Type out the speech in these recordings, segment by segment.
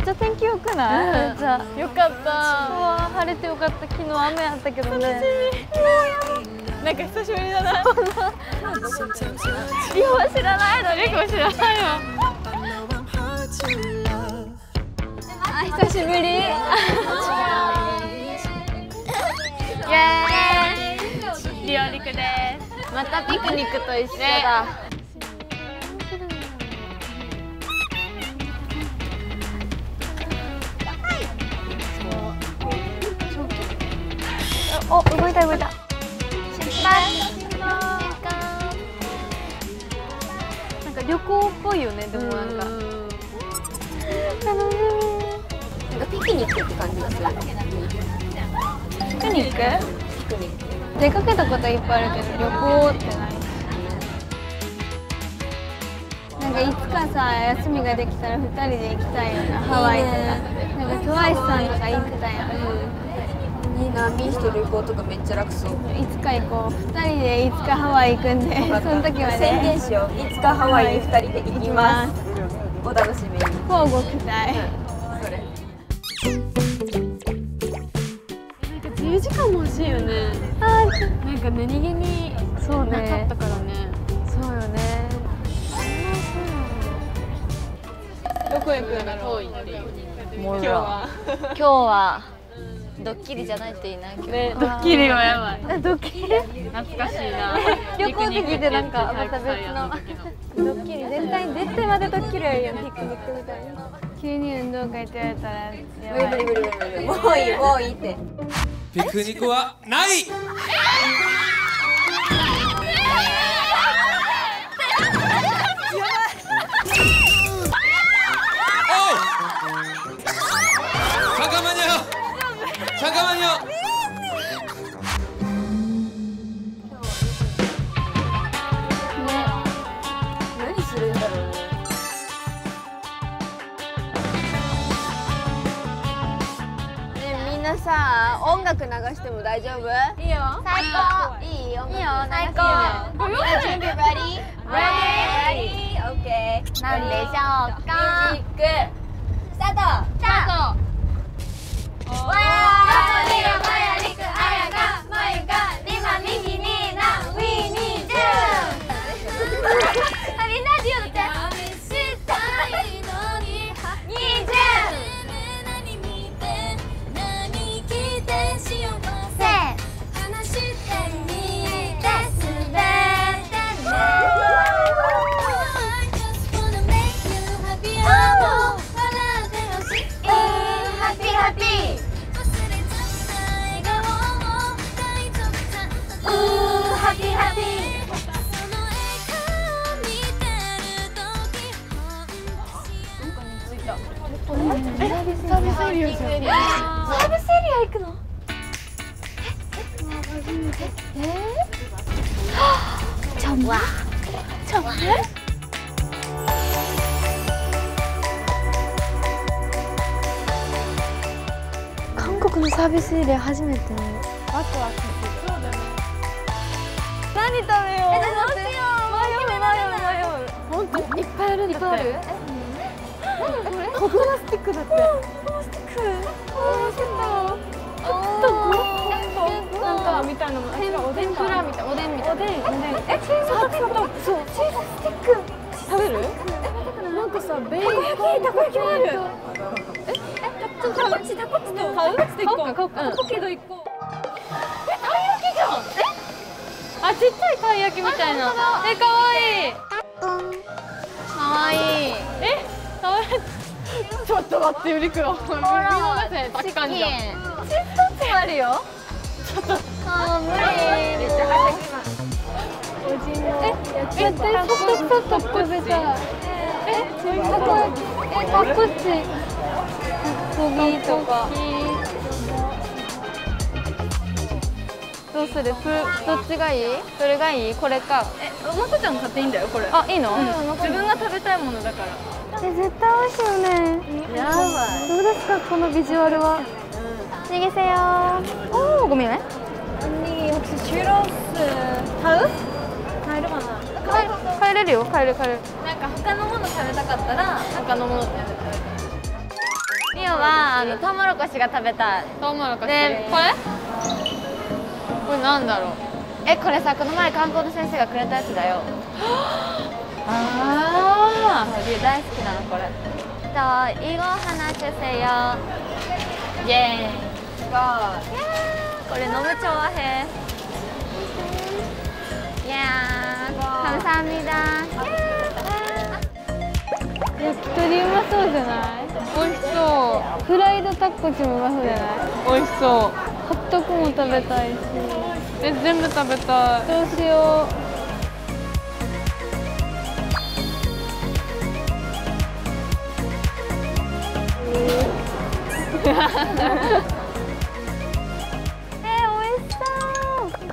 っちゃ天気良くない？めっちゃ良かった。晴れて良かった。昨日雨あったけどね。楽しみ。なんか久しぶりだな。リホ知らないの？リコ知らないわ。あ、久しぶり。イエーイ。リオリクです。またピクニックと一緒だ。お、動いた動いた。出発。なんか旅行っぽいよね、でもなんか。楽しみ。なんかピクニックって感じがする。ピクニック？ピクニック。出かけたこといっぱいあるけど、旅行ってない。なんかいつかさ、休みができたら2人で行きたいよな、ハワイとか。なんかTWICEさんとか行きたいよね。いいな、ミースと旅行とかめっちゃ楽そう。いつか行こう。2人でいつかハワイ行くんで、その時はね。宣言しよう。いつかハワイに2人で行きます。お楽しみに。交互期待。それ。なんか自由時間も欲しいよね。なんか何気にそうなかったからね。そうよね。どこ行くんだろう。今日は。今日は。ドッキリじゃないといいな。ね、ドッキリはやばい。あ、ドッキリ。懐かしいな。旅行って聞いてなんかまた別の。ドッキリ絶対またドッキリやるよね。ピクニックみたいな。急に運動会って言われたらやばい。無理。もういいって。ピクニックはない。さあ、音楽流しても大丈夫？いいよ。最高。いいよ。いいよ。最高。準備バリー。バリー。オッケー。なんでしょうか。ミュージック。スタート。スタート。わあ。マリア、マヤリク、アヤが、マユが、リマ、ミキ、ニーナ、ウィーニー、ジュー。みんなで言うて。韓国のサービスエリア初めて。ワクワクする。そうだね。何食べよう。迷う。本当いっぱいあるんだって。ココナスティックだって。ココナスティック。なんかみたいなのも。おでんフラみたいな。おでん。え、チーズスティック。そう。チーズスティック。食べる？なんかさ、ベーコン。たこ焼きもある。こっちで買うか。だけど1個。たい焼きじゃん。あ、ちっちゃいたい焼きみたいな。かわいい。ちょっと待ってよ、りくら。見逃せ、たっかんじゃん。チーズタッチもあるよ。めっちゃはしゃぎます。おじのやつ。ちょっと食べたい。こっちとか。どうする？どっちがいい？どれがいい？これか。まこちゃんの買っていいんだよこれ。あ、いいの？自分が食べたいものだから。絶対美味しいよね。やばい。どうですかこのビジュアルは？逃げせよ。おお、ごめんね。언니 혹시 슈러스 다음? 다이르마나. 가이래요. 가이래. なんか他のもの食べたかったら他のものってやる。ミオはトウモロコシが食べたい。トウモロコシで、これなんだろう。これさ、この前観光の先生がくれたやつだよ。ああ、リュウ大好きなのこれ。英語を話せよ。イエーイ。これ飲む調和へ。いやー、감사합니다。焼き鳥うまそうじゃない？美味しそう。フライドタコチもうまそうじゃない？美味しそう。ホットクも食べたいし。全部食べたい。どうしよう。美味しそう。こ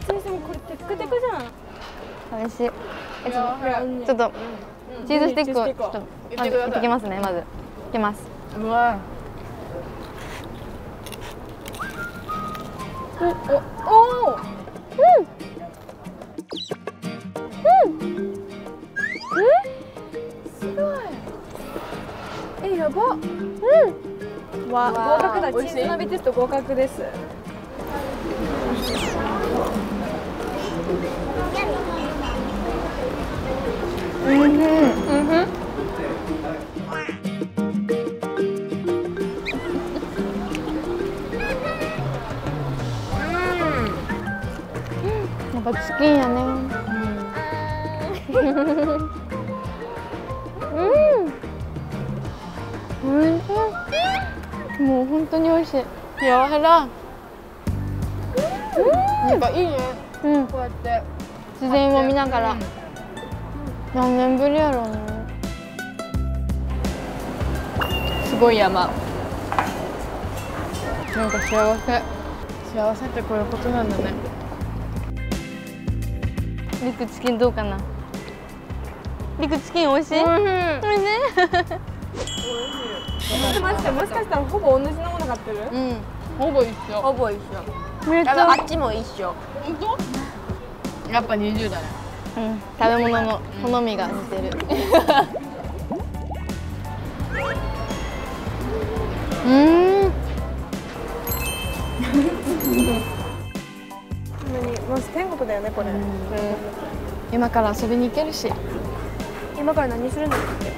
れテクテクじゃん。美味しい。ちょっとチーズスティックをちょっといってきますね。まずいきます。うわ。おお。うん。すごい。やば。うん。合格だ。チーズ鍋テスト合格です。うんうんうん。やっぱチキンやね。うん。うん。もう本当に美味しい。柔らかい。なんかいいね。こうやって自然を見ながら。何年ぶりやろうね。すごい山。なんか幸せ。幸せってこういうことなんだね。リクチキンどうかな。リクチキン美味しい。美味しい。待って、もしかしたらほぼ同じのもの買ってる？うん、ほぼ一緒。ほぼ一緒。めっちゃ。あっちも一緒。本当？やっぱNiziUだね。うん。食べ物の好みが似てる。まず天国だよねこれ。今から遊びに行けるし。今から何するんだっけ？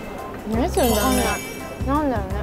何するんだろうね。なんだろうね。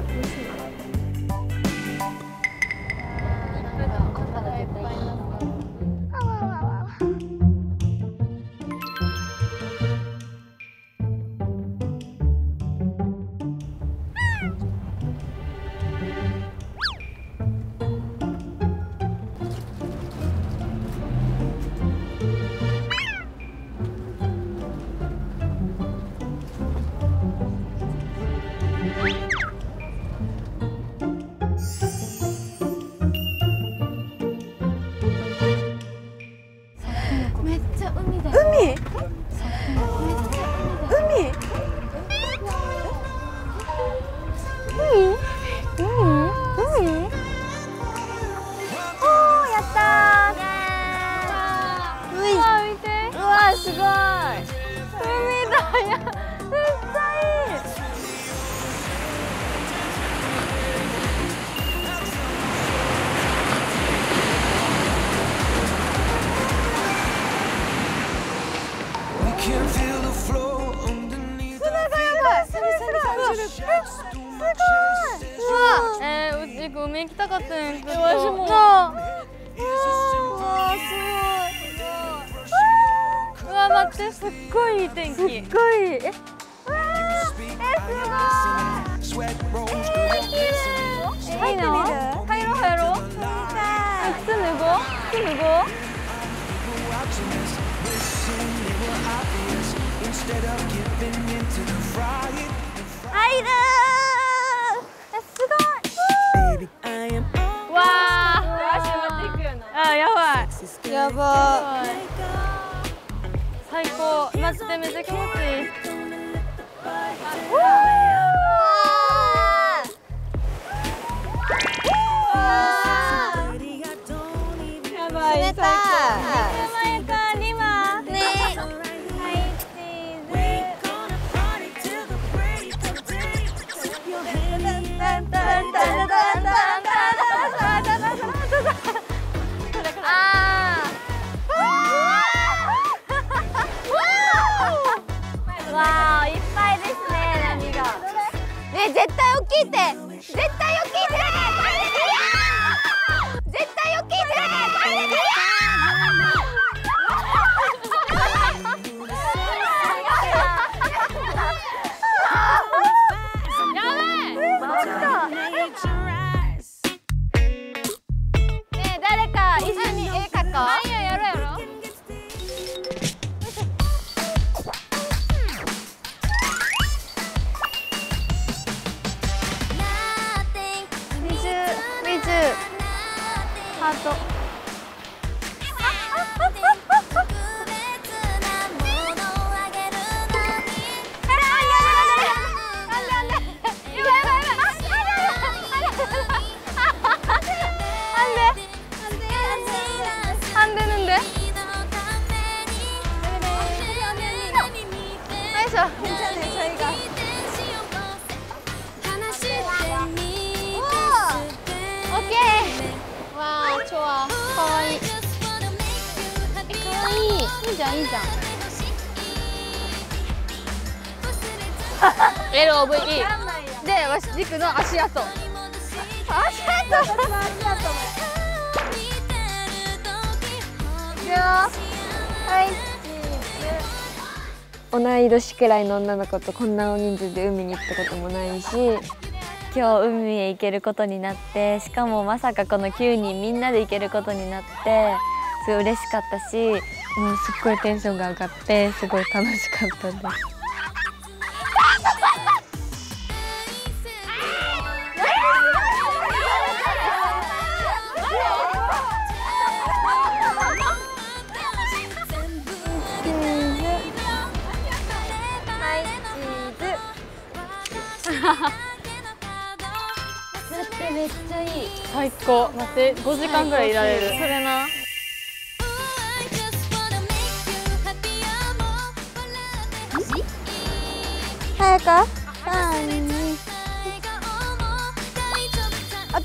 行きたかったね。わしも。うわすごい。うわ待って、すっごいいい天気。すっごい。え、うわえすごい。いいの？入ろう。入る。やばい。最高。マジでめっちゃ気持ちいい。やばい。冷たい。冷たい。今。ね。はい、チーズ。ねえ、絶対大きいって、絶対大きいって、絶対大きいって。ハート。いいじゃん。LOVE で、わし軸の足跡。同い年くらいの女の子とこんな大人数で海に行ったこともないし、今日海へ行けることになって、しかもまさかこの9人みんなで行けることになって、すごい嬉しかったし、もうすっごいテンションが上がって、すごい楽しかったです。だってめっちゃいい。最高。待って5時間ぐらいいられる。それな。オッ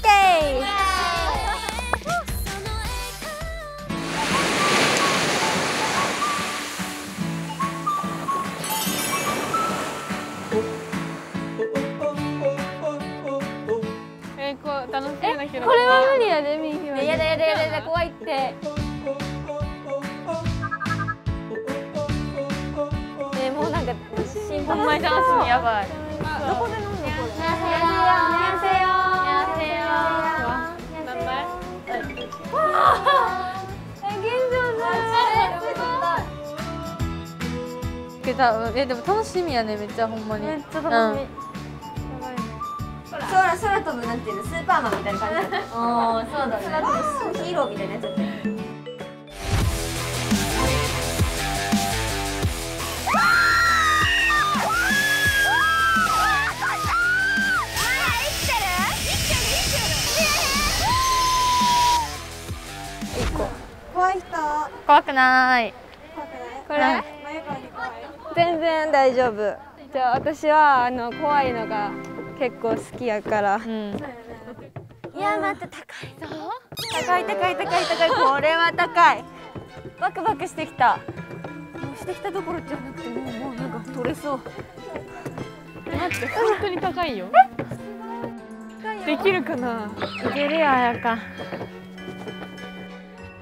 ケー。楽しみだけど。これは無理やで、みんな。やだ怖いって。もうなんか。三枚ダンスにやばい。どこで飲んでるの？でも楽しみやね、めっちゃほんまに。めっちゃ楽しみ。空飛ぶなんていうの、スーパーマンみたいな感じ。ああ、そうだね。空飛ぶヒーローみたいなやつ。怖くない。これ、全然大丈夫。じゃあ私は怖いのが結構好きやから。うん、いや待って、高いぞ。高い。これは高い。バクバクしてきた。もうしてきたどころじゃなくて、もうなんか取れそう。待って、本当に高いよ。できるかな。いけるよ、あやか。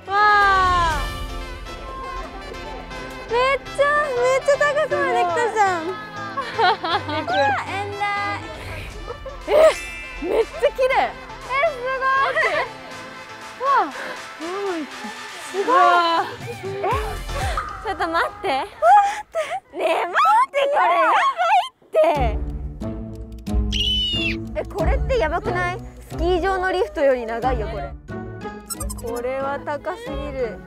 わー。めっちゃ高くまで来たじゃん。え、めっちゃ綺麗。え、すごい。わあ、すごい。え、ちょっと待って。ねえ、待って、これやばいって。え、これってやばくない？スキー場のリフトより長いよ、これ。これは高すぎる。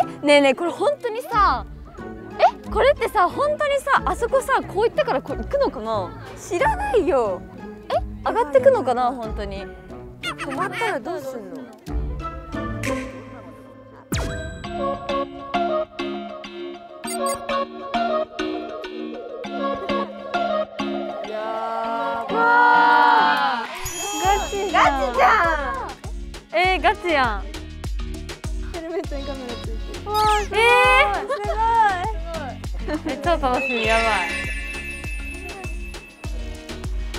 え、ねえねえ、これ本当にさ。これってさ、本当にさ、あそこさ、こう行ったからこう行くのかな。知らないよ。え、上がってくのかな、本当に。止まったらどうすんの。やーばー。ガチじゃん。ガチやん。ヘルメットにカメラついてる。わー、すごい。超楽しみ、やばい。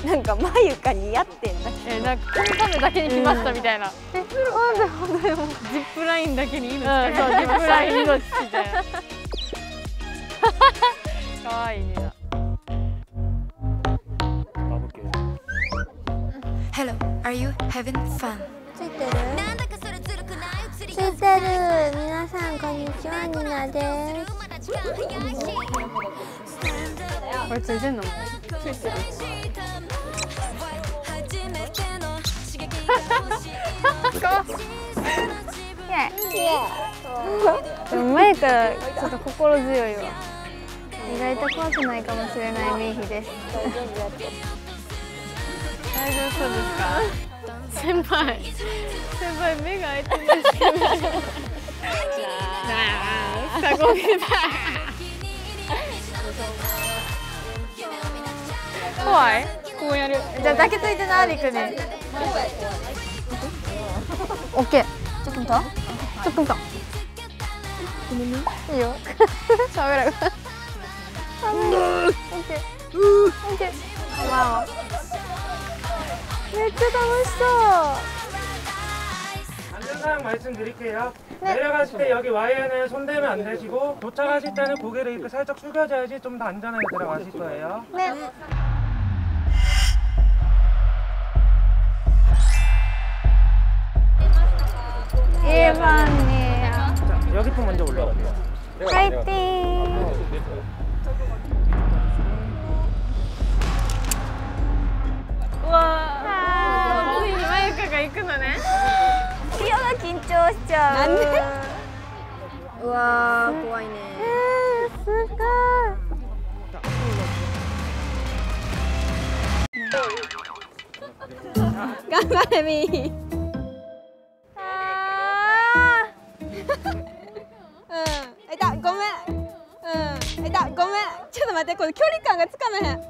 なんか眉が似合ってんだけど、なんかこのためだけに来ましたみたいな。なんだよ。ジップラインだけに命かかる。そう、ジップライン命みたいな。可愛いね。バブケ。Hello, are you having fun? ついてる？ついてる。皆さんこんにちは、ニナです。これついてんの？ついてる。でも前からちょっと心強いわ。意外と怖くないかもしれないミイヒです。大丈夫そうですか？先輩目が開いてます。双子みたい。怖い？こうやる。じゃあ抱きついてな、りくに。オッケー。ちょっと見た？ちょっと見た。ごめんね。いいよ。喋らん。オッケー。わお。めっちゃ楽しそう。 항상 말씀드릴게요. 네. 내려가실 때 여기 와이어는 손대면 안 되시고 도착하실 때는 고개를 이렇게 살짝 숙여줘야지 좀 더 안전하게 들어가실 거예요. 네. 일반이에요. 자, 여기 좀 먼저 올라가세요. 파이팅. 우와. 우리 마이카가 이끄나네. 緊張しちゃう。うわー、怖いね。すごい。頑張れみー。あー。うん。痛い。ごめん。うん。痛い。ごめん。ちょっと待って、この距離感がつかめへん。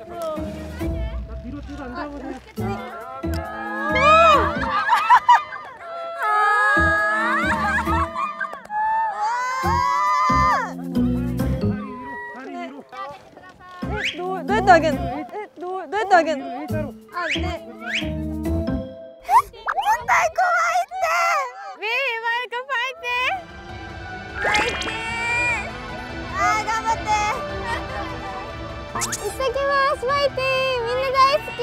どうやってあげんの？あ、ね。絶対怖いって。ビビ、マイクファイティー。あー、頑張って。いってきます。ファイティー。みんな大好き。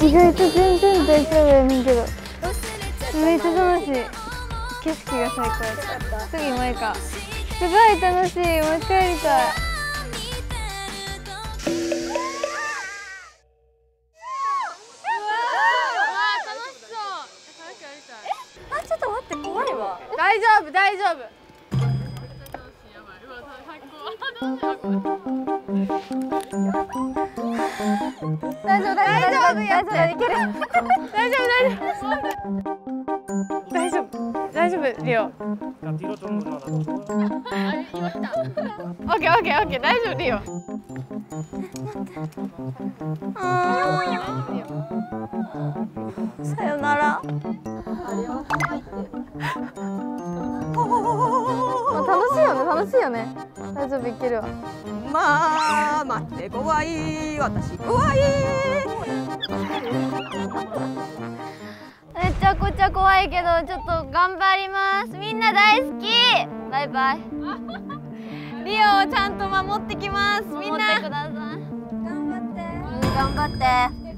意外と全然大丈夫やねんけど、めっちゃ楽しい。景色が最高やった。次マイカ。すごい楽しい。もう一回やりたい。うわー、楽しそう。あ、ちょっと待って、怖いわ。大丈夫。大丈夫リオ。オッケー大丈夫リオ。さよなら。楽しいよね。大丈夫いけるわ。まあ待って、怖い、私怖い。めちゃくちゃ怖いけど、ちょっと頑張ります。みんな大好き。バイバイ。リオをちゃんと守ってきます。みんな守ってください。頑張って。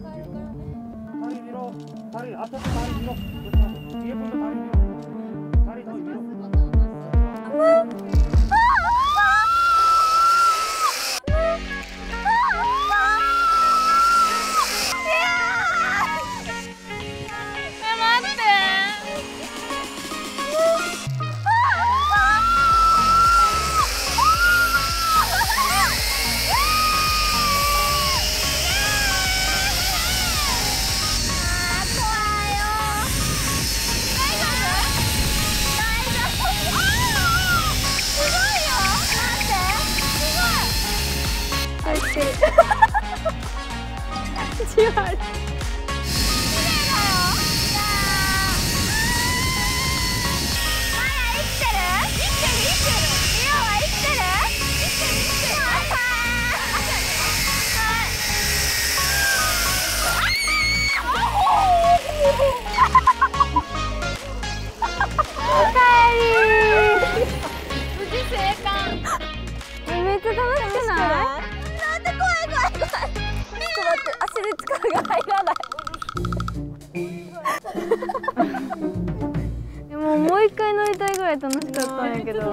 もう一回乗りたいぐらい楽しかったんやけど。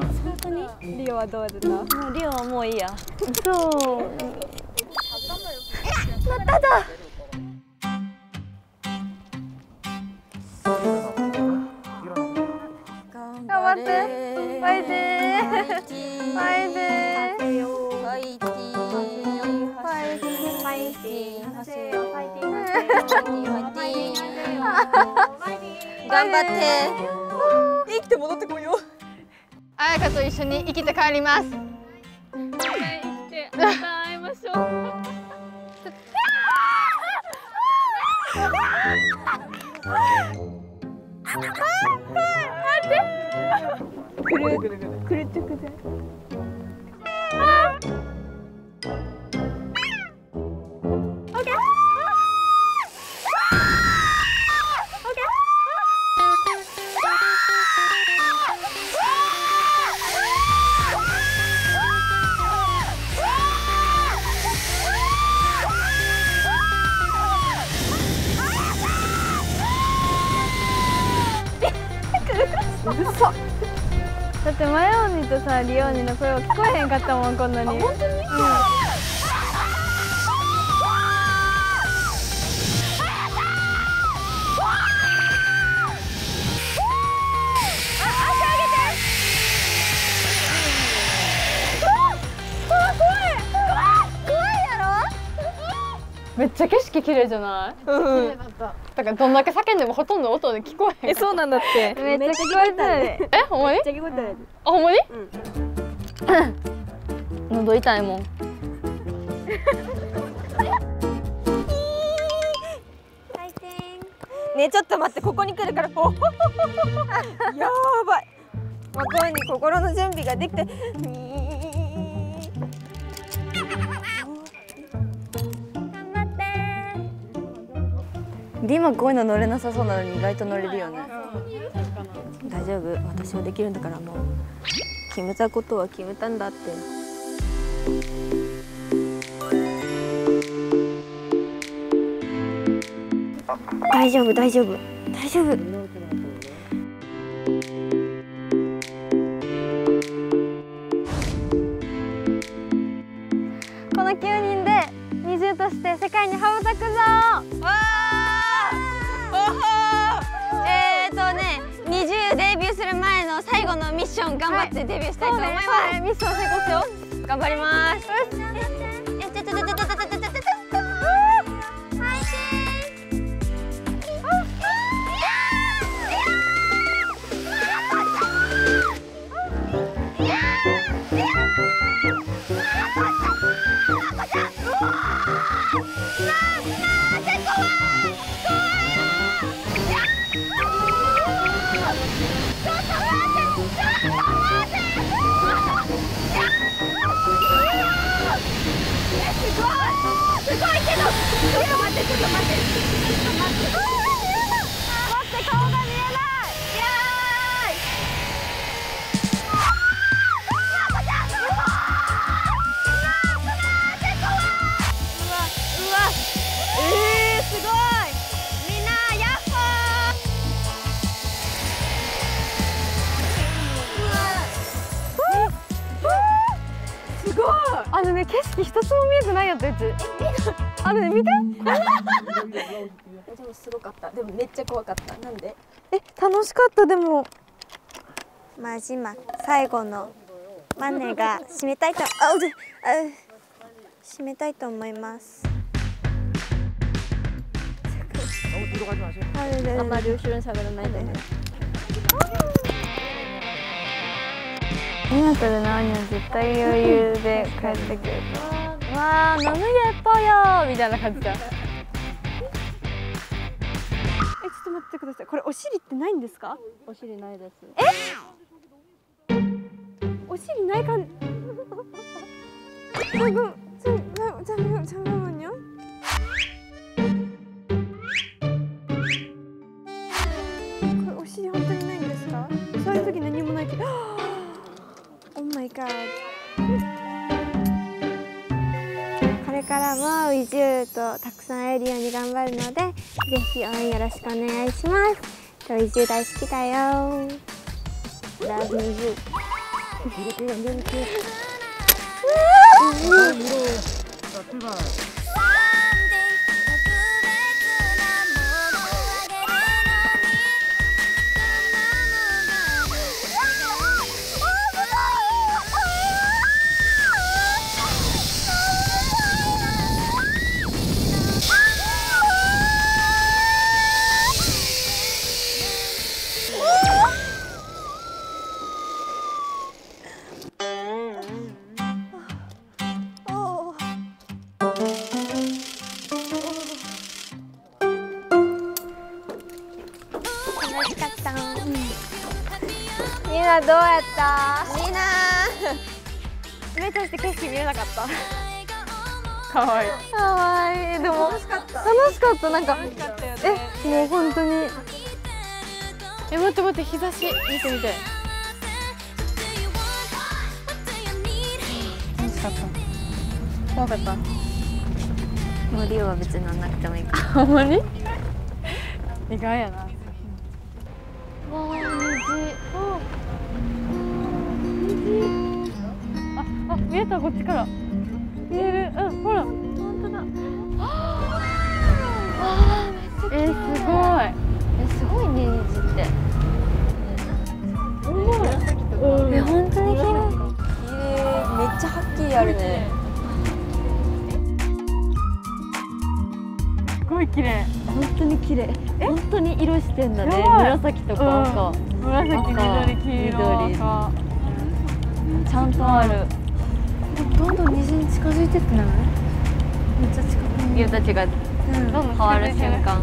リオはどうやった？もうリオはもういいや。そう。乗ったぞ。頑張って。ファイティー。ファイティー。ファイティー。ファイティー。ファイティー。ファイティー。ファイティー。ファイティー。頑張って。生きて戻ってこいよ。あやかと一緒に生きて帰ります。また生きて、また会いましょう。待って。狂っちゃくて。オッケー。だってマヨニとさリオニの声は聞こえへんかったもん、こんなに。本当に？うん。めっちゃ景色綺麗じゃない？うん。だからどんだけ叫んでもほとんど音で聞こえへん。え、そうなんだって。めっちゃ聞こえてない。え、ほんまに？めっちゃ聞こえてない。あ、ほんまに？うん。喉痛いもん。ね、ちょっと待って、ここに来るからこう。やばい。まあ、声に心の準備ができて。リマこういうの乗れなさそうなのに意外と乗れるよね。大丈夫、私はできるんだから。もう決めたことは決めたんだって。大丈夫大丈夫大丈夫。この9人でNiziUとして世界に羽ばたくぞ。わー。NiziUデビューする前の最後のミッション頑張ってデビューしたいと思います。はい、ミッション成功しよう。頑張ります。ごい。あのね、景色一つも見えてないやつあのね、見てでもすごかった。でもめっちゃ怖かった。なんで？楽しかった。でもマジマ最後のマネが締めたいと締めたいと思います。あんまり後ろに下がらないでね。今すぐなおには絶対余裕で帰ってくると、わあ飲むゲッポよみたいな感じだ。ちょっと待ってください。これお尻ってないんですか？お尻ないです。お尻ないかん。これお尻本当にないんですか？そういう時何もないけど。これからも NiziU とたくさん会えるように頑張るので、ぜひ応援よろしくお願いします。NiziU 大好きだよ。Love NiziU。みんなどうやった？みんな目閉じて景色見えなかった。可愛い。可愛い。でも楽しかった。楽しかった。なんかもう本当に待って待って、日差し見てみて。楽しかった。怖かった。もうリオは別に乗んなくてもいいから。ほんまに？意外やな。もう虹。あ、見えた、こっちから見える、ほら本当だ。すごい、すごいね、虹って本当に綺麗。めっちゃはっきりあるね。すごい綺麗、本当に綺麗。本当に色してんだね。紫とか赤、紫、緑、黄色、赤、ちゃんとある。どんどん虹に近づいてってない？めっちゃ近く。ゆうたちが変わる瞬間。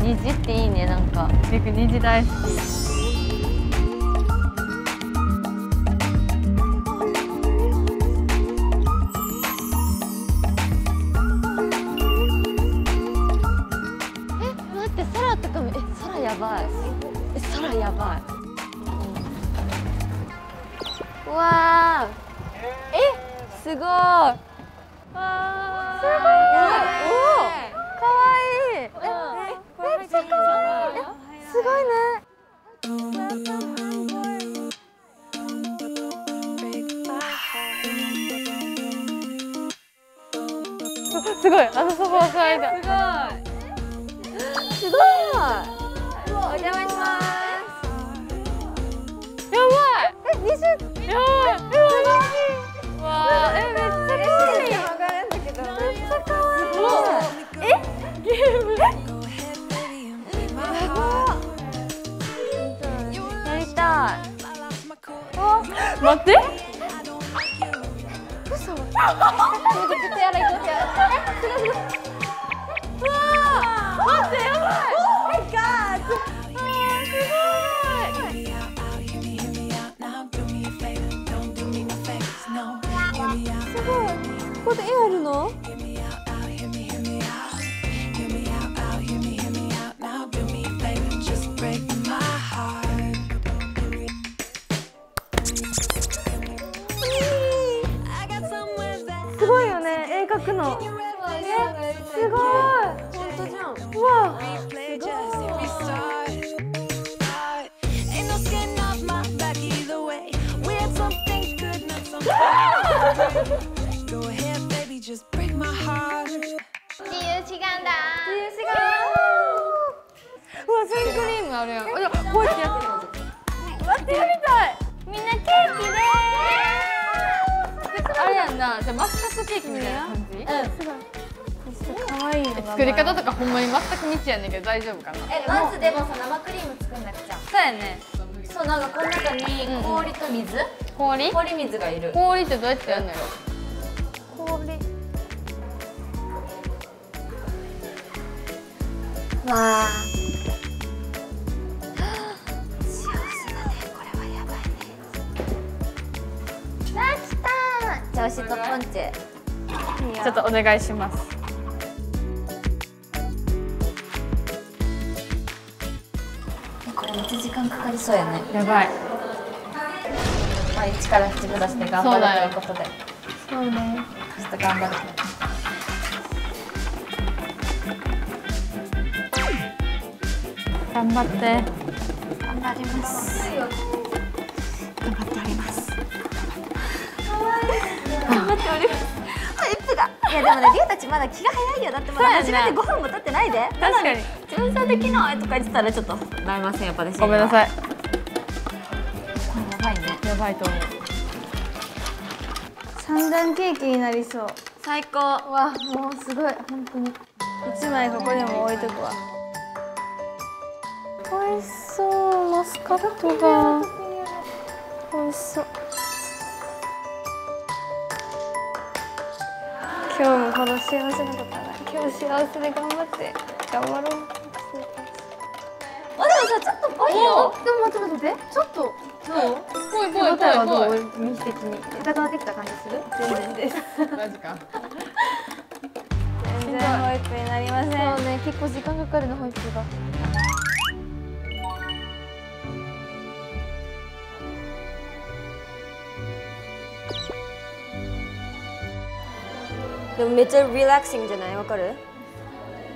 虹っていいね、なんか。僕虹大好き。待って、空とかも、空やばい。空やばい。わー、すごい。わあ、すごい。おお、かわいい。めっちゃかわいい。すごいね。すごい、あのソファー開いた。すごい。すごい。お邪魔します。やばい。20。やばい、嬉しい。わあ、めっちゃ嬉しい。わかるんだけど、めっちゃ可愛い。ゲーム。やりたい。待って。嘘。ちょっとやらいこうや。うわ、待って、やばい。おー、ここで絵あるの？すごいよね、絵描くの。すごい。本当じゃん。うわ、すごい。NiziU 時間だ。うわ、シュークリームあるやん。いや、こうやってやってる。待ってやりたい。みんなケーキでーす。あれやんな、じゃあマスカットケーキみたいな感じ。可愛いの。作り方とかほんまに全く未知やねんけど大丈夫かな。え、まずでもさ、生クリーム作んなくちゃ。そうやね。そう、なんかこの中に氷と水。氷水がいる。氷ってどうやってやるのよ。氷。わあ、幸せだね。これはやばいね。わあ、来た。調子とポンチュ。ちょっとお願いします。これめっちゃ時間かかりそうやね。やばい。まあ一から七分出して頑張るということで。そうね。ちょっと頑張る。頑張って。頑張ります。頑張っております。頑張っております。あ、いつだ。いやでもね、リュウたちまだ気が早いよ。だってまだ初めて5分も経ってないで。確かに。自分さできないとか言ってたらちょっとなりません。やっぱです。ごめんなさい。これやばいね。やばいと思う。三段ケーキになりそう。最高。わ、もうすごい本当に。一枚ここにも置いとくわ。美味しそう、マスカットが美味しそう。今日もこの幸せなことだな。今日幸せで頑張って頑張ろう。あ、でもさ、ちょっとぽいよ。でも待って、ちょっとどう？ぽいぽいぽいぽい。手応えはどう？見せて君。固まってきた感じする？全然です。マジか。全然ホイップになりません。そうね、結構時間かかるのホイップが。でもめっちゃリラックシングじゃない？わかる？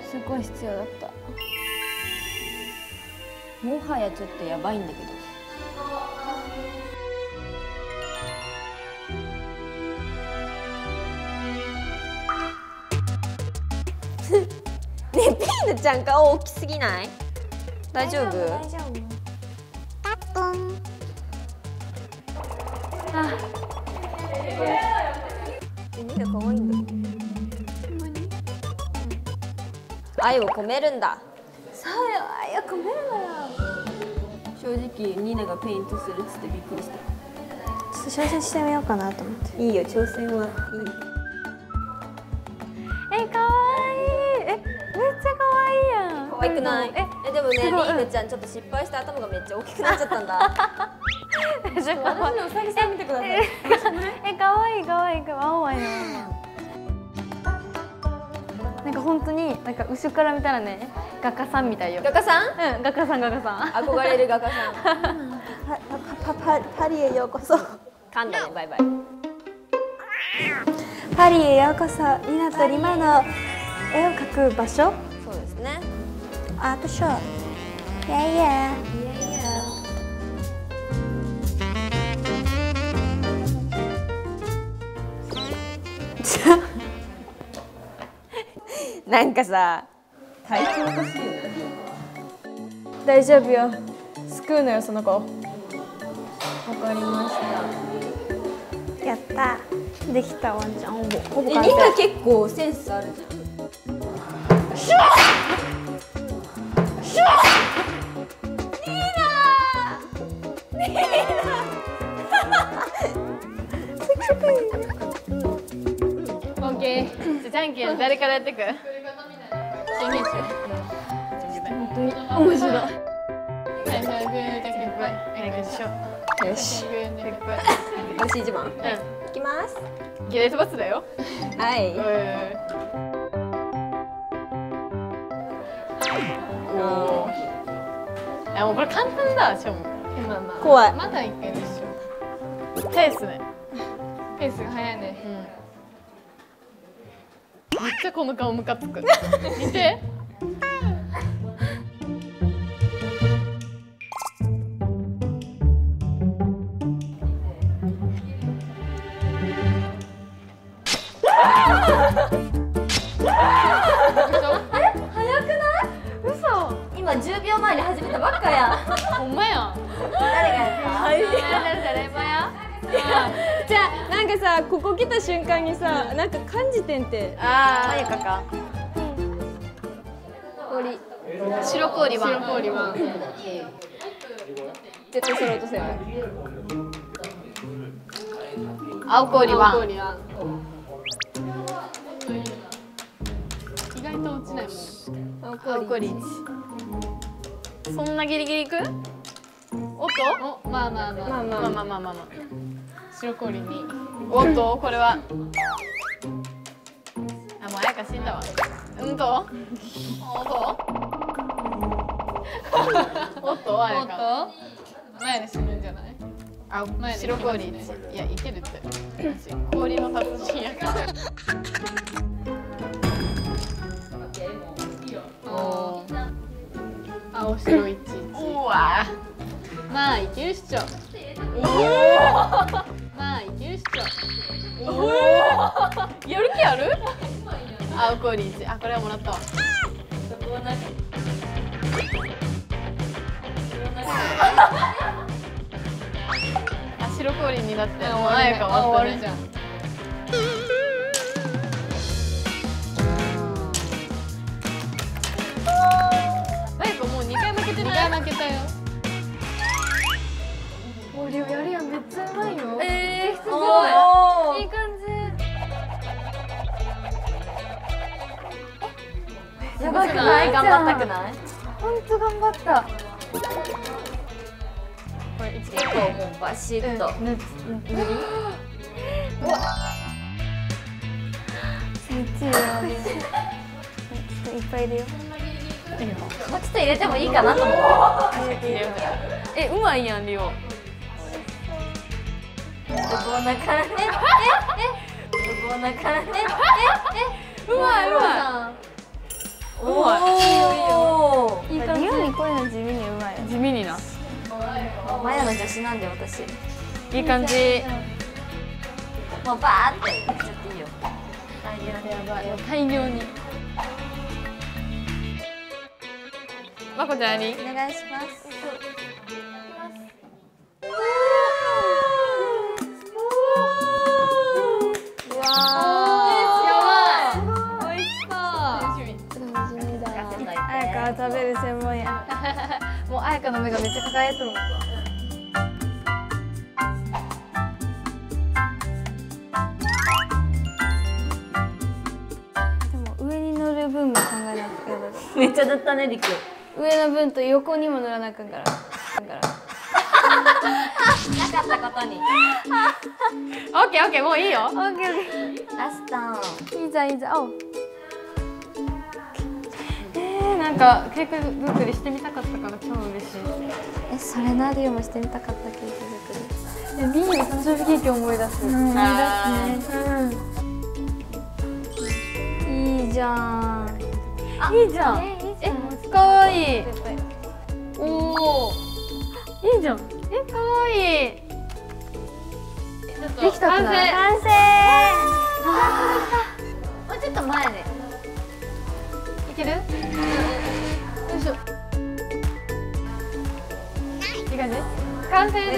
すごい必要だった。もはやちょっとやばいんだけど。ね、ピーヌちゃん顔大きすぎない？大丈夫？大丈夫。パットン。あっ、耳が可愛いんだ。愛を込めるんだ。そうよ、愛を込めるのよ。正直ニナがペイントするっつってびっくりした。ちょっと挑戦してみようかなと思って。いいよ、挑戦はいい。え、可愛い。え、めっちゃ可愛いやん。可愛くない？え、でもね、ニーヌちゃんちょっと失敗して頭がめっちゃ大きくなっちゃったんだ。私のウサギさん見てください。え、可愛い可愛い可愛い。青いな。なんか本当になんか後ろから見たらね、画家さんみたいよ。画家さん？うん、画家さん。憧れる画家さん。パリへようこそ。噛んだね、バイバイ。パリへようこそ、ニナとリマの絵を描く場所。そうですね。アートショー。いやいや。じゃ。なんかさ、体調おかしいよね。大丈夫よ、救うのよ、その子。わかりました。やった、できたワンちゃん、ほぼ完成。今結構センスあるじゃん。シュー！シュー！ニーナー！オッケー、じゃあじゃんけん誰からやってく？面白い。面白い。よし。美味しい自慢。いきます。ギネスバスだよ。はい。おお。あ、もうこれ簡単だ。しょう。怖い。まだいけるでしょ。ペースね。ペースが速いね。めっちゃこの顔ムカつく。見て。ったばっかや。ほんまや。誰がやった？じゃあなんかさ、ここ来た瞬間にさ、なんか感じてんて。ああ、まゆかか。氷。白氷は。白氷は。絶対それ落とせない。青氷は。意外と落ちないもん。青氷。そんなギリギリいく？おっと？まあまあまあまあまあまあまあ。白氷に。おっと、これは。あ、もう彩香死んだわ。うんと？おっと？おっと彩香。前で死ぬんじゃない？あ、白氷。いや、いけるって。氷の達人やから。青白いちいち。うわ。まあいけるっしょ。まあいけるっしょ。やる気ある？青氷一。あ、これはもらったわ。あ、白氷にだって前が終わるじゃん。負けたよ。おりょうやるやん、めっちゃうまいよ。すごい。いい感じ。やばくない？頑張ったくない？本当頑張った。これ一個もうバシッと。うわ。いっぱい入れよう。もうちょっと入れてもいいかなと思って。え、うまいやん、りょう。うまい、うまい。うまい。いい感じ。りょうにこういうの地味にうまい。地味にな。マヤの女子なんで、私。いい感じ。もうバーっていっちゃっていいよ。やばい、大量に。まこちゃんにお願いします。うわー、美味しそう。楽しみだ。あやかは食べる専門や。もうあやかの目がめっちゃ輝いてる。でも上に乗る分も考えなくてよかった。めっちゃだったね、りく。上の分と横にも乗らなくんから。なかったことに。オッケーオッケー、もういいよ。オッケーオッケー。ラスト。いいじゃんいいじゃん。お。なんかケーキ作りしてみたかったから超嬉しい。え、それなりゅうもしてみたかったケーキ作り。ビール誕生日ケーキ思い出す。思い出すね。いいじゃん。いいじゃん。かわいい。おお。いいじゃん。え、かわいい。できた。完成。完成。もうちょっと前で。いける。よいしょ。いい感じ。完成です。完成です。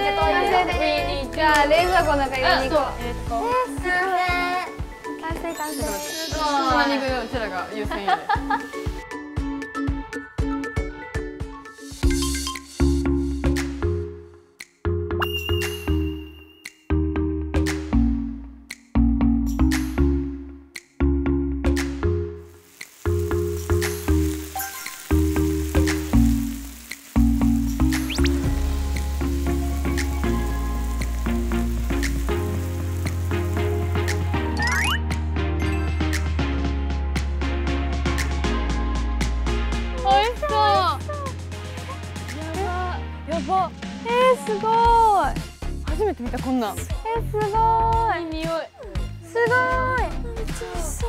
じゃあ、冷蔵庫の中に入れていこう。完成。完成。すごい。マニグ、うちらが優先やで。すごい。初めて見たこんなん。すごい。いい匂い。すごい。美味しそう。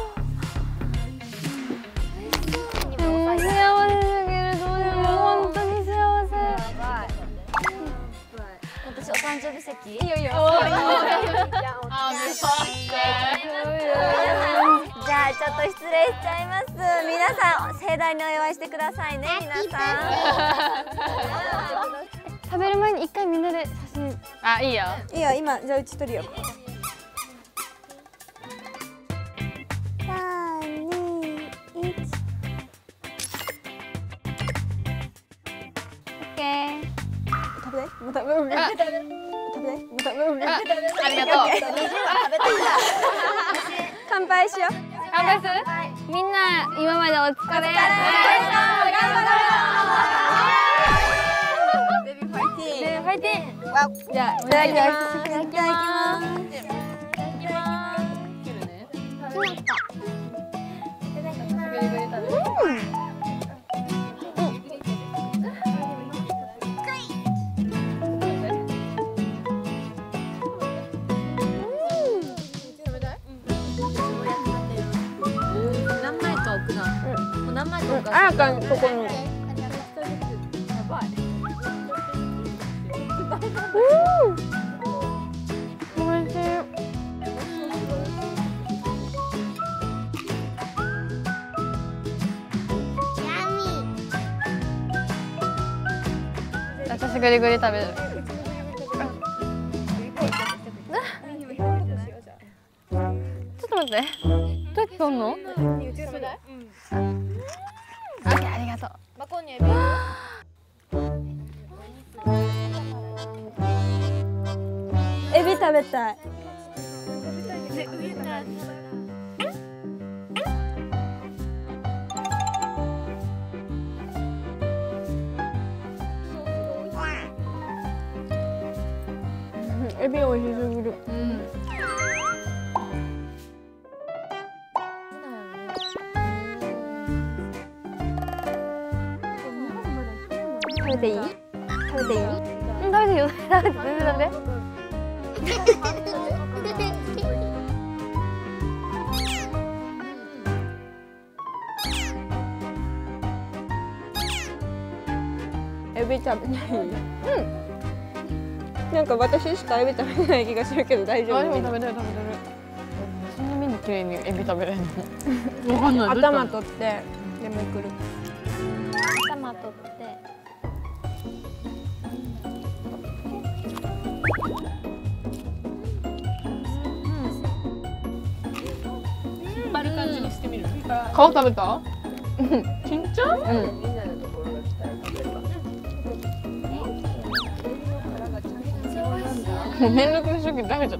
幸せすぎる。どうでも本当に幸せ。私お誕生日席。いいよいいよ。じゃあちょっとと失礼しちゃいます。皆さん盛大にお祝いしてくださいね。皆さん食べる前に一回みんなで写真。あ、いいよいいよ。今じゃあうち撮るよ。3、2、1。オッケー。食べない？もう食べない？ありがとう。乾杯しよう。乾杯する？みんな今までお疲れ。頑張ろう。ベビーファイティー。ベビーファイティー。じゃあいただきます。いただきます。切るね。うん。あやかんとこに。おいしい。私グリグリ食べる。ちょっと待って。どうやって撮んの？マコニエビール。エビ食べたい。エビおいしすぎる。食べていい？食べていい？うん、食べていいよ。食べて、全然食べて。エビ食べない？うん。なんか私しかエビ食べない気がするけど大丈夫？あ、でも食べてる食べてる。そんな目に綺麗にエビ食べれるの？わかんない。頭取ってでめくる。頭取って。顔食べた？緊張？うん。連続で食べちゃった。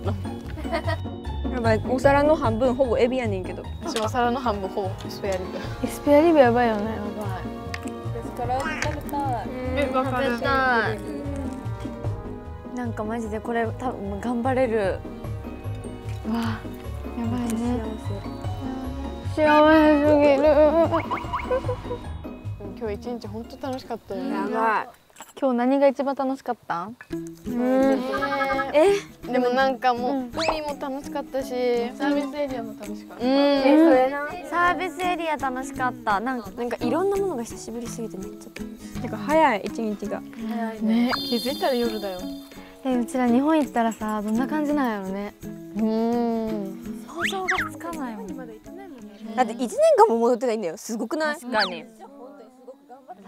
やばい、お皿の半分ほぼエビやねんけど。私お皿の半分ほぼスペアリブ。スペアリブやばいよね。やばい。食べたい。食べたい。なんかマジでこれ多分頑張れる。わあ、やばいね。幸せすぎる。今日一日本当楽しかったよね。やばい。今日何が一番楽しかった？でもなんかもう海も楽しかったし、サービスエリアも楽しかった。サービスエリア楽しかった。なんかいろんなものが久しぶりすぎてめっちゃ楽しい。なんか早い一日が。早いね。気づいたら夜だよ。うちら日本行ったらさ、どんな感じなんやろね。想像がつかないもん。だって1年間も戻ってないんだよ。すごくない？確かに。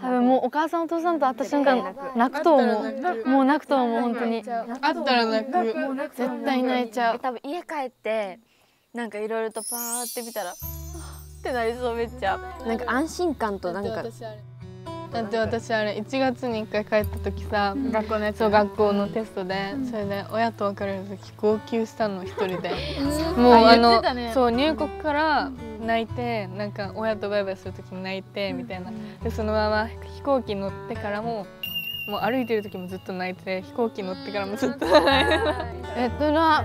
多分もうお母さんお父さんと会った瞬間泣くと思う。もう泣くと思う本当に。会ったら泣く。絶対泣いちゃう。多分家帰ってなんかいろいろとパーって見たらってなりそうめっちゃ。なんか安心感となんか。だって私あれ1月に1回帰った時さ、学校のそう学校のテストで、それで親と別れる時号泣したの一人で、もうそう入国から泣いて、なんか親とバイバイする時に泣いてみたいな、でそのまま飛行機乗ってからもう歩いてる時もずっと泣いて、飛行機乗ってからもずっと泣いてな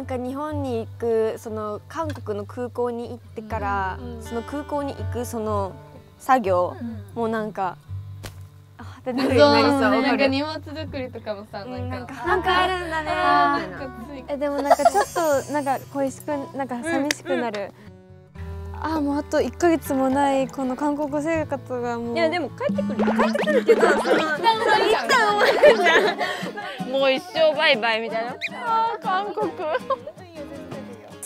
んか日本に行くその韓国の空港に行ってから、その空港に行くその作業、もうなんかあってなりそう。なんか荷物作りとかもさ、なんかあるんだね。でもなんかちょっとなんか恋しくなんか寂しくなる。あ、もうあと1ヶ月もないこの韓国生活がもう。いやでも帰ってくるけど、一旦終わるじゃん。もう一生バイバイみたいな。あ、韓国。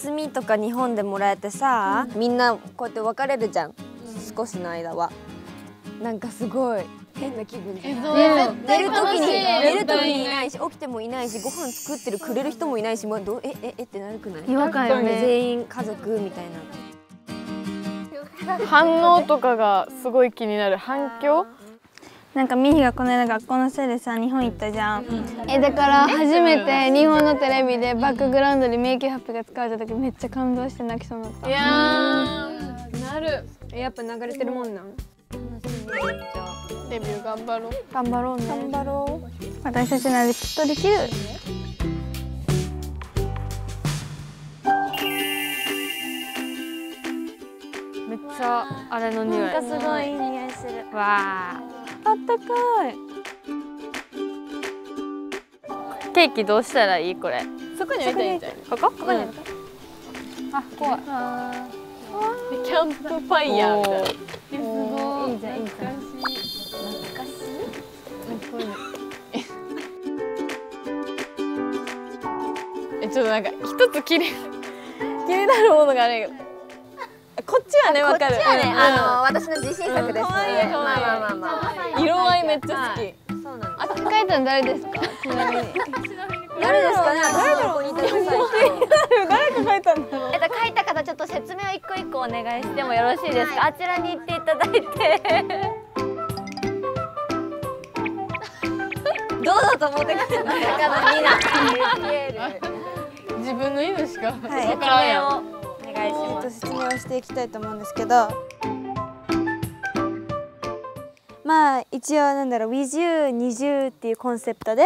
休みとか日本でもらえてさ、みんなこうやって別れるじゃん、少しの間は。なんかすごい変な気分じゃない？寝る時にいないし、起きてもいないし、ご飯作ってくれる人もいないし、えってなるくない？違和感よね。全員家族みたいな。反応とかがすごい気になる。反響？なんかミヒがこの間学校のせいでさ日本行ったじゃん。だから初めて日本のテレビでバックグラウンドに迷宮ハッピーが使われた時めっちゃ感動して泣きそうになった。いやー、なる。やっぱ流れてるもんなん。デビュー頑張ろう。頑張ろうね。頑張ろう。私たちならきっとできる。めっちゃあれの匂い。なんかすごいいい匂いする。わあ。あったかい。ケーキどうしたらいいこれ？そこに置いたらいいんじゃない？ここ？ここに。あ、怖い。キャンプファイヤーみたいな。すごい。いいじゃん、いいじゃん。懐かしい。ちょっとなんか一つ気になるものがあるけど。こっちはね、わかる。私の自信作です。色合いめっちゃ好き。あと書いたの誰ですか？誰ですかね。誰が書いたんだろう。書いた方、ちょっと説明を一個一個お願いしてもよろしいですか？あちらに行っていただいて。どうだと思ってきたの？自分の意味しかわからんやん。説明をしていきたいと思うんですけど、まあ一応なんだろう、NiziU、NiziUっていうコンセプトで、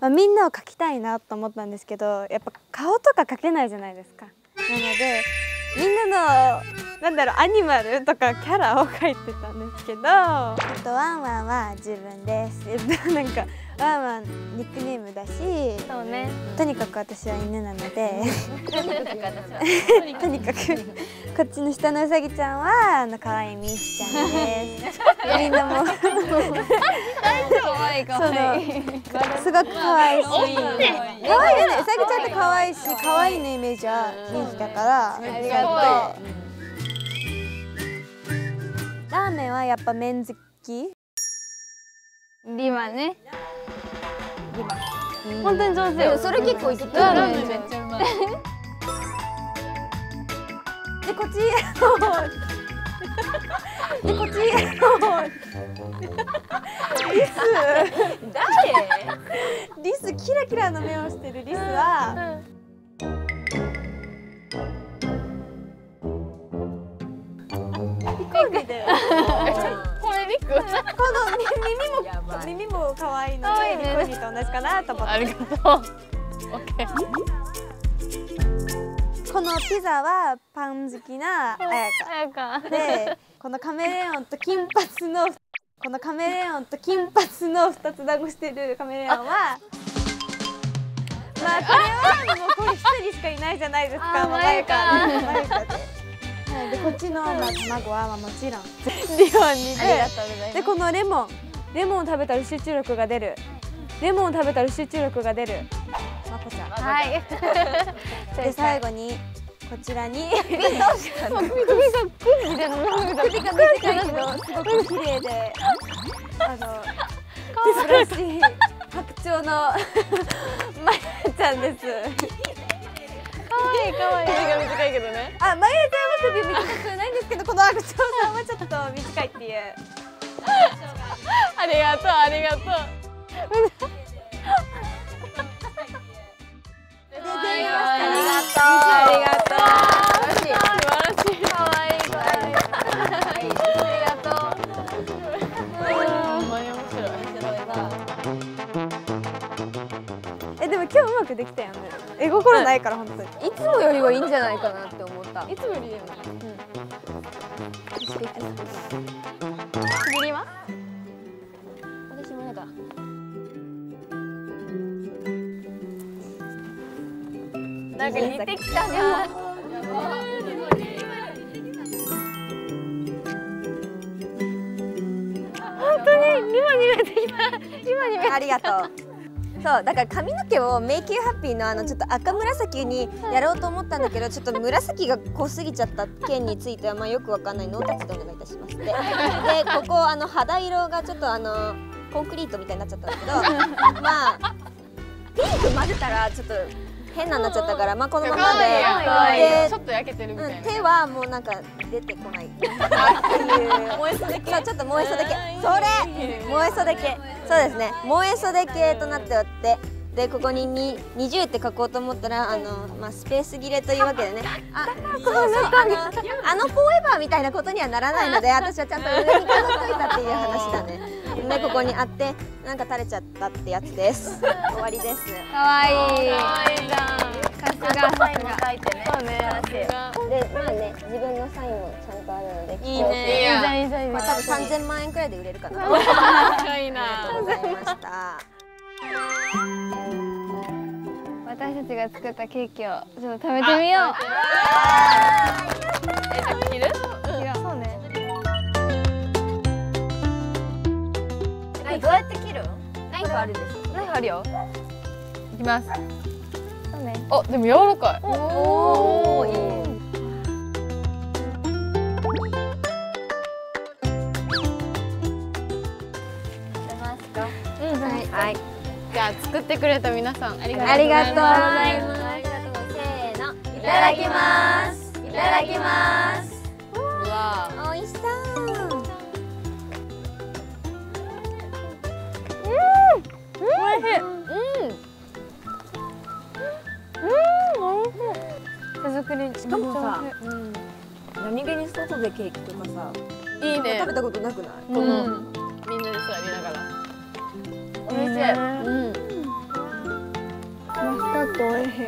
まあ、みんなを描きたいなと思ったんですけど、やっぱ顔とか描けないじゃないですか。なのでみんなのなんだろう、アニマルとかキャラを描いてたんですけど、あとワンワンは自分です。なんかワンワンニックネームだし、そうね、とにかく私は犬なのでとにかくこっちの下のうさぎちゃんは可愛いミヒちゃんです。みんなもすごく可愛いし、可愛いよね。うさぎちゃんって可愛いし、可愛いのイメージはミヒだから。ラーメンはやっぱ麺好き。リマね。本当に上手よ。それ結構いけてる。ラーメンめっちゃうまい。でこっち。でこっち。リス。リスキラキラの目をしてるリスは。飛行機だよ。これリク。この耳も。耳も可愛いので、ニコニと同じかなと思って。ありがとう。オッケー。このピザはパン好きな彩香で、このカメレオンと金髪の二つ団子してるカメレオンは、まあこれはもうこれ一人しかいないじゃないですか。彩香で。でこっちの卵はもちろんリオンにで、このレモン。レモン食べたら集中力が出る。まこちゃん。はい。で最後にこちらに。首がクリですごく綺麗で、素晴らしい白鳥のまやちゃんです。可愛い。首が短いけどね。あ、まやちゃんは首短くないんですけど、この白鳥さんはちょっと短いっていう。ありがとう、でも今日うまくできたよね。絵心ないから本当に。いつもよりはいいんじゃないかなって思った。いつもよりいいよね。なんか似てきたな。本当に今に見えてきた。ありがとう。そうだから髪の毛をメイキューハッピーのちょっと赤紫にやろうと思ったんだけど、ちょっと紫が濃すぎちゃった件についてはまあよくわかんないノータッチでお願いいたします。でここ肌色がちょっとコンクリートみたいになっちゃったんだけどまあピンク混ぜたらちょっと変なになっちゃったから、まあこのままで、ちょっと焼けてるみたいな。手はもうなんか出てこないっていう。燃えそだけ。ちょっと燃えそだけ。それ燃えそだけ。そうですね。燃えそだけとなっておって、でここに20って書こうと思ったらまあスペース切れというわけでね。あ、そうフォーエバーみたいなことにはならないので、私はちゃんと上に飾っといたっていう話だね。でここにあってなんか垂れちゃったってやつです。終わりです。可愛い。可愛いじゃん。さすが。サインも書いてね。そうね。でまあね、自分のサインもちゃんとあるので。いいね。いいじゃんいいじゃん。まあ多分3000万円くらいで売れるかな。可愛いな。ありがとうございました。私たちが作ったケーキをちょっと食べてみよう。え、じゃあ切る？どうやって切る？ナイフあるでしょ。ナイフあるよ。いきます。そうね。あ、でも柔らかい。おお、いい。出ますか？うん、はい。じゃあ作ってくれた皆さんありがとうございます。ありがとうございます。せーの、いただきます。いただきます。わあ、美味しそう。うん、うん、美味しい。手作り。しかもさ、何気に外でケーキとかさ、いいね。食べたことなくない？このみんなで座りながら。美味しい。うん。マスカット美味しい。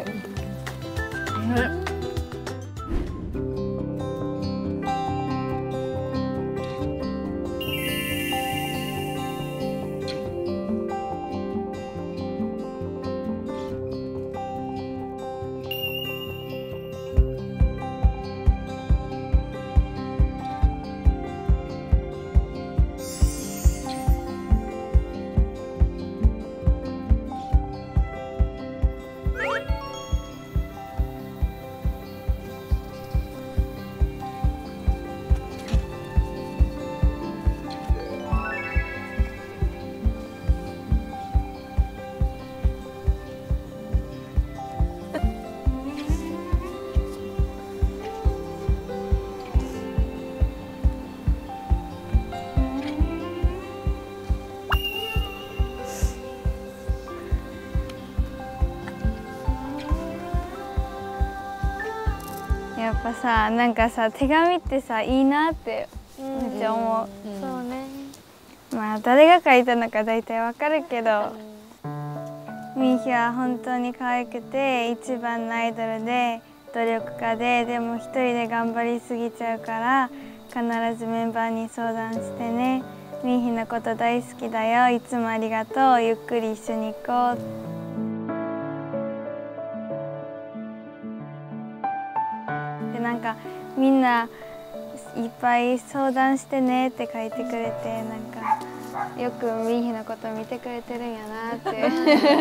やっぱさ、なんかさ、手紙ってさ、いいなってめっちゃ思う。そうね。まあ誰が書いたのか大体わかるけど、みーひは本当に可愛くて一番のアイドルで努力家で、でも一人で頑張りすぎちゃうから必ずメンバーに相談してね。みーひのこと大好きだよ、いつもありがとう、ゆっくり一緒に行こう。なんかみんないっぱい相談してねって書いてくれて、なんかよくみーひのこと見てくれてるんやなって嬉しく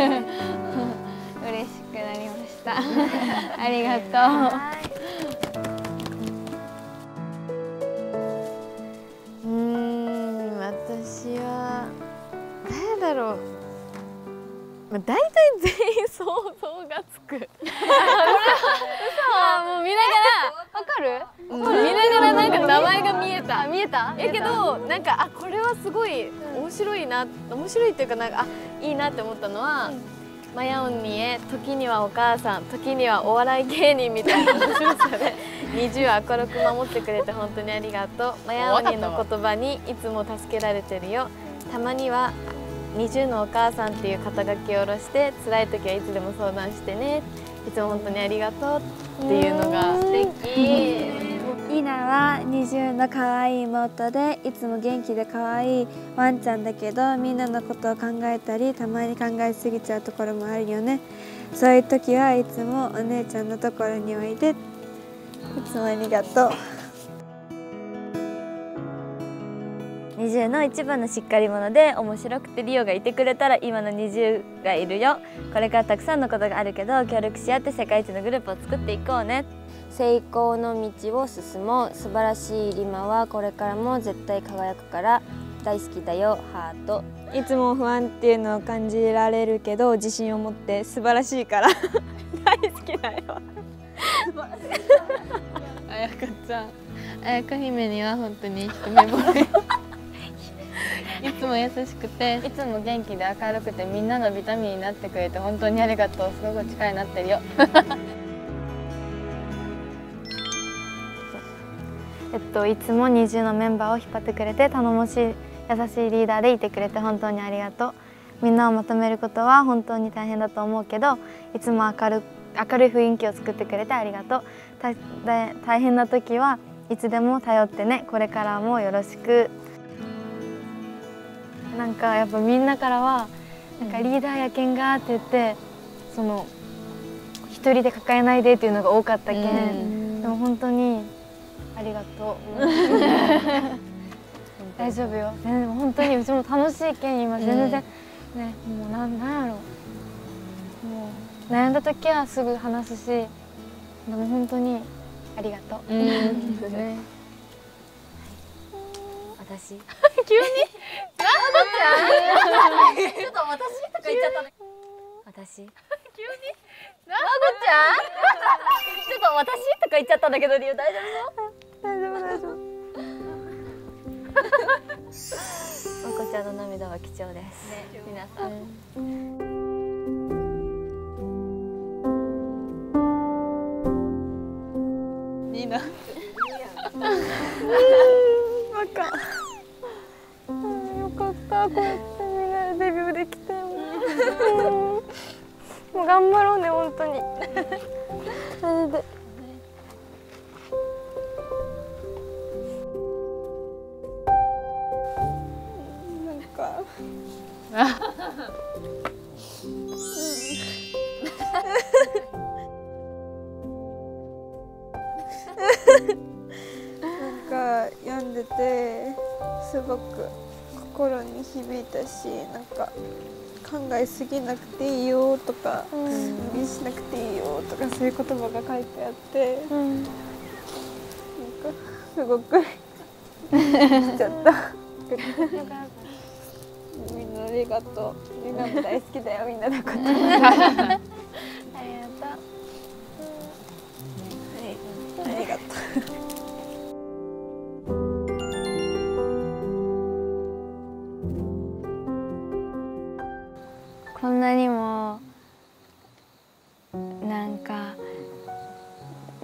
なりましたありがとう。私は誰だろう、まあ大体全員想像がつく。嘘。もう見ながらわかる？見ながらなんか名前が見えた。見えた？やけどなんかあ、これはすごい面白いな、面白いっていうかなんかあ、いいなって思ったのは、マヤオンにえ、時にはお母さん、時にはお笑い芸人みたいな面白さで、NiziUを明るく守ってくれて本当にありがとう。マヤオンにの言葉にいつも助けられてるよ。たまには。NiziUのお母さんっていう肩書きを下ろして、辛い時はいつでも相談してね、いつも本当にありがとうっていうのが素敵。リナはNiziUの可愛い妹で、いつも元気で可愛いワンちゃんだけど、みんなのことを考えたりたまに考えすぎちゃうところもあるよね。そういう時はいつもお姉ちゃんのところにおいで、いつもありがとう。NiziU の一番のしっかり者で面白くてリオがいてくれたら今のNiziUがいるよ。これからたくさんのことがあるけど協力し合って世界一のグループを作っていこうね。成功の道を進もう。素晴らしいリマはこれからも絶対輝くから大好きだよハート。いつも不安っていうのを感じられるけど自信を持って素晴らしいから大好きだよ。あやかちゃん、あやか姫には本当に一目惚れ。いつも優しくていつも元気で明るくてみんなのビタミンになってくれて本当にありがとう。すごく力になってるよ。いつもNiziUのメンバーを引っ張ってくれて頼もしい優しいリーダーでいてくれて本当にありがとう。みんなをまとめることは本当に大変だと思うけどいつも明るい雰囲気を作ってくれてありがとう。大変な時はいつでも頼ってね。これからもよろしく。なんかやっぱみんなからはなんかリーダーやけんがって言ってその一人で抱えないでっていうのが多かったけん、でも本当にありがとう。大丈夫よ。全然本当にうちも楽しいけん今全然ね、もうなんやろう、もう悩んだ時はすぐ話すし、でも本当にありがとう。私急になんごちゃんちょっと私とか言っちゃったね。私急になんごちゃんちょっと私とか言っちゃったんだけどリオ大丈夫？大丈夫大丈夫。まこちゃんの涙は貴重ですね皆さん。ニーナよかった、こうやってみんなでデビューできてもう頑張ろうね、本当にマジで。なんか読んでてすごく心に響いたし、なんか考えすぎなくていいよとか無理しなくていいよとかそういう言葉が書いてあって、なんかすごく来ちゃった。みんなありがとう。みんなも大好きだよみんなのこと。ありがとう。こんなにもなんか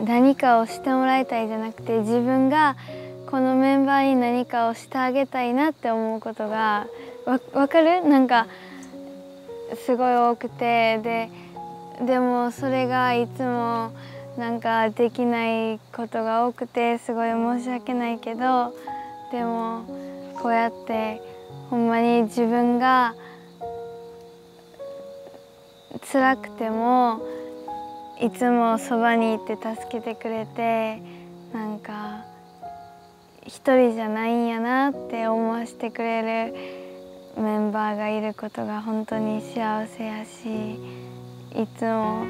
何かをしてもらいたいじゃなくて自分がこのメンバーに何かをしてあげたいなって思うことがわかる？なんかすごい多くてでもそれがいつもなんかできないことが多くてすごい申し訳ないけど、でもこうやってほんまに自分が辛くてもいつもそばにいて助けてくれて、なんか一人じゃないんやなって思わせてくれるメンバーがいることが本当に幸せやし、いつも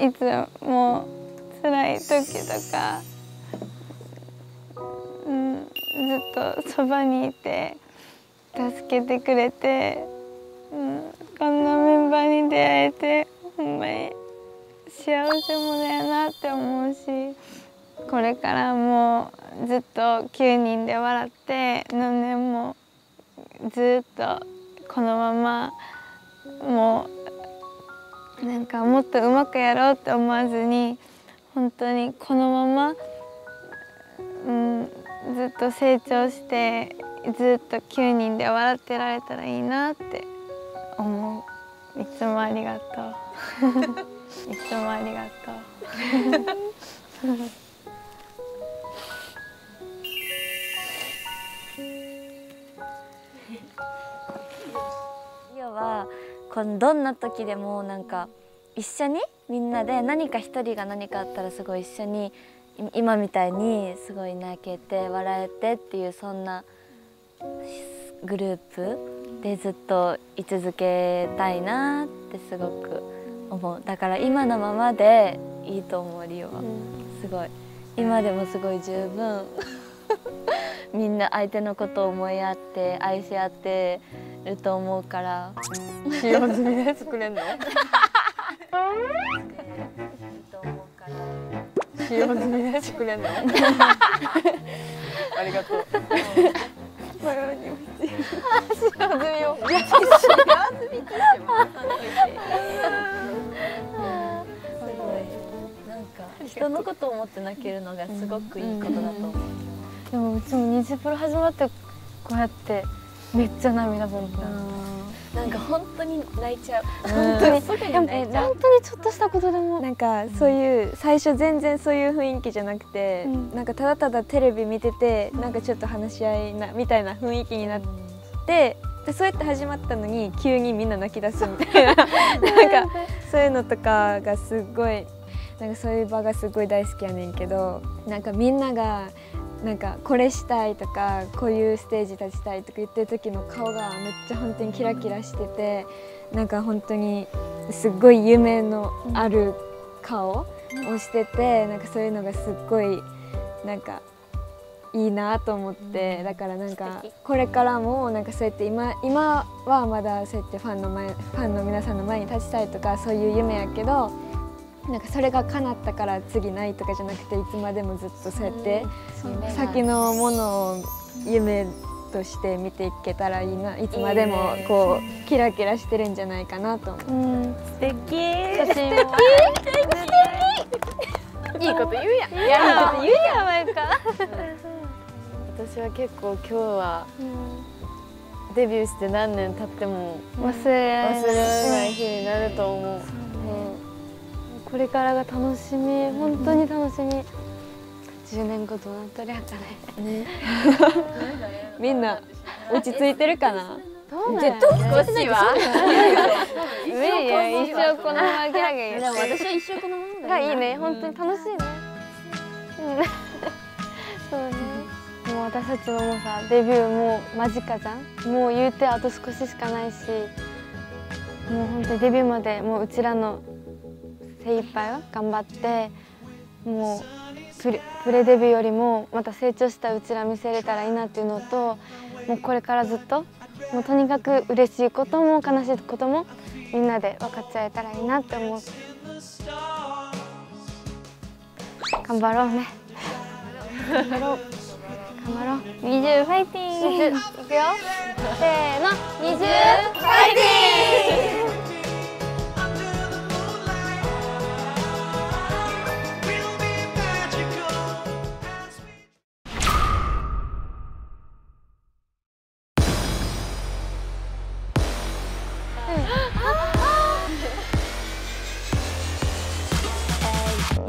いつも辛い時とか、ずっとそばにいて助けてくれて、こんなメンバーに出会えてほんまに幸せ者やなって思うし、これからもずっと9人で笑って何年もずっとこのままもうなんかもっとうまくやろうって思わずに本当にこのまま、ずっと成長して。ずっと9人で笑ってられたらいいなって思う。いつもありがとう。いつもありがとう。要はどんな時でもなんか一緒にみんなで何か一人が何かあったらすごい一緒に今みたいにすごい泣けて笑えてっていう、そんなグループでずっと居続けたいなってすごく思う。だから今のままでいいと思う、リオは。すごい今でもすごい十分みんな相手のことを思い合って愛し合ってると思うから。使用済みで作れんの？使用済みで作れんの？ありがとう。マヨに美味しい。使用済みを。使用済みって言っても。すごいなんか人のことを思って泣けるのがすごくいいことだと思う。でもうちもニジプロ始まってこうやってめっちゃ涙ぼろになる。なんか本当に泣いちゃう。本当にちょっとしたことでもなんかそういう最初全然そういう雰囲気じゃなくて、なんかただただテレビ見ててなんかちょっと話し合いなみたいな雰囲気になって、でそうやって始まったのに急にみんな泣き出すみたいななんかそういうのとかがすごい、なんかそういう場がすごい大好きやねんけど、なんかみんながなんかこれしたいとかこういうステージ立ちたいとか言ってる時の顔がめっちゃ本当にキラキラしてて、なんか本当にすごい夢のある顔をしてて、なんかそういうのがすっごいなんかいいなと思って、だからなんかこれからもなんかそうやって 今はまだそうやってファンの皆さんの前に立ちたいとかそういう夢やけど、なんかそれが叶ったから次ないとかじゃなくて、いつまでもずっとそうやって先のものを夢として見ていけたらいいな、いつまでもこうキラキラしてるんじゃないかなと思って。素敵素敵いいこと言うやん。いやいいこと言うやん、まゆか。私は結構今日はデビューして何年経っても忘れない日になると思う。これからが楽しみ、本当に楽しみ。10年後どうなっとりゃかね。みんな落ち着いてるかな。少しは。いやいや、一生このままギャギャ。でも私は一生このままがいいね。本当に楽しいね。そうね。もう私たちのもさ、デビューもう間近じゃん。もう言うてあと少ししかないし、もう本当にデビューまでもううちらの精一杯は頑張って、もうプレデビューよりもまた成長したうちら見せれたらいいなっていうのと、もうこれからずっともうとにかく嬉しいことも悲しいこともみんなで分かっちゃえたらいいなって思う。頑張ろうね。頑張ろう。頑張ろう。NiziUファイティング。いくよ。せーの、NiziUファイティング。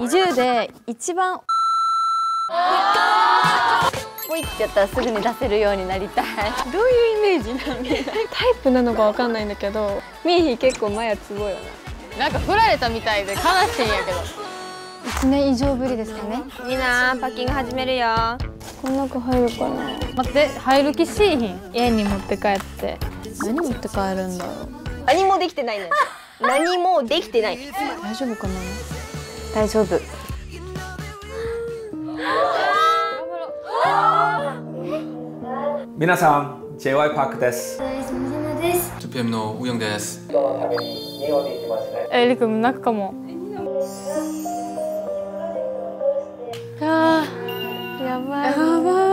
NiziUで一番ポイってやったらすぐに出せるようになりたい。どういうイメージなの？タイプなのかわかんないんだけど、ミーヒー結構マヤツボよな。なんか振られたみたいで悲しいんやけど。1年以上ぶりですかね。みんなパッキング始めるよ。こんな子入るかな。待って、入る気しいひん。家に持って帰って何持って帰るんだろう。何もできてないのよ。何もできてない。大丈夫かな。大丈夫。皆さん、J.Y. Park です。2PM のウヨンです。リクも泣くかも。やばい。